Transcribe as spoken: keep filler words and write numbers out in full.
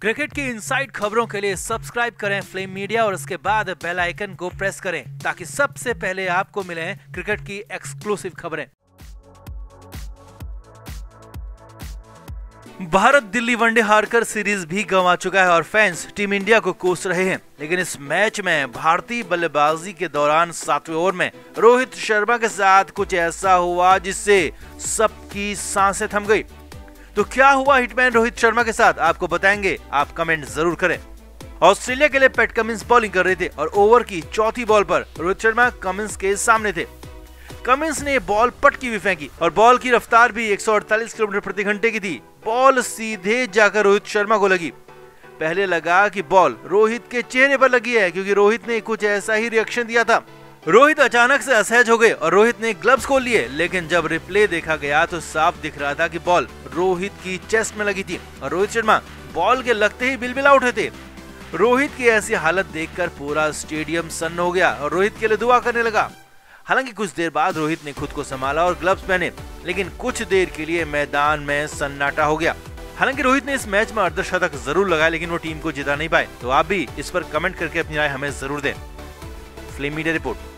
Cricket की inside खबरों के लिए सब्सक्राइब करें फ्लेम मीडिया और उसके बाद बेल आइकन को प्रेस करें ताकि सबसे पहले आपको मिलें क्रिकेट की एक्सक्लूसिव खबरें। भारत दिल्ली वनडे हारकर सीरीज भी गंवा चुका है और फैंस टीम इंडिया को कोस रहे हैं, लेकिन इस मैच में भारतीय बल्लेबाजी के दौरान सातवें ओवर में रोहित शर्मा के साथ कुछ ऐसा हुआ जिससे सबकी सांसें थम गई। तो क्या हुआ हिटमैन रोहित शर्मा के साथ, आपको बताएंगे, आप कमेंट जरूर करें। ऑस्ट्रेलिया के लिए पैट कमिंस बॉलिंग कर रहे थे और ओवर की चौथी बॉल पर रोहित शर्मा कमिंस के सामने थे। कमिंस ने बॉल पटकी हुई फेंकी और बॉल की रफ्तार भी एक सौ अड़तालीस किलोमीटर प्रति घंटे की थी। बॉल सीधे जाकर रोहित शर्मा को लगी। पहले लगा कि बॉल रोहित के चेहरे पर लगी है क्योंकि रोहित ने कुछ ऐसा ही रिएक्शन दिया था। रोहित अचानक से असहज हो गए और रोहित ने ग्लव्स खोल लिए, लेकिन जब रिप्ले देखा गया तो साफ दिख रहा था कि बॉल रोहित की चेस्ट में लगी थी और रोहित शर्मा बॉल के लगते ही बिलबिला उठे थे। रोहित की ऐसी हालत देखकर पूरा स्टेडियम सन्न हो गया और रोहित के लिए दुआ करने लगा। हालांकि कुछ देर बाद रोहित ने खुद को संभाला और ग्लव्स पहने, लेकिन कुछ देर के लिए मैदान में सन्नाटा हो गया। हालांकि रोहित ने इस मैच में अर्धशतक जरूर लगाया, लेकिन वो टीम को जिता नहीं पाए। तो आप भी इस पर कमेंट करके अपनी राय हमें जरूर दें। Flame media report.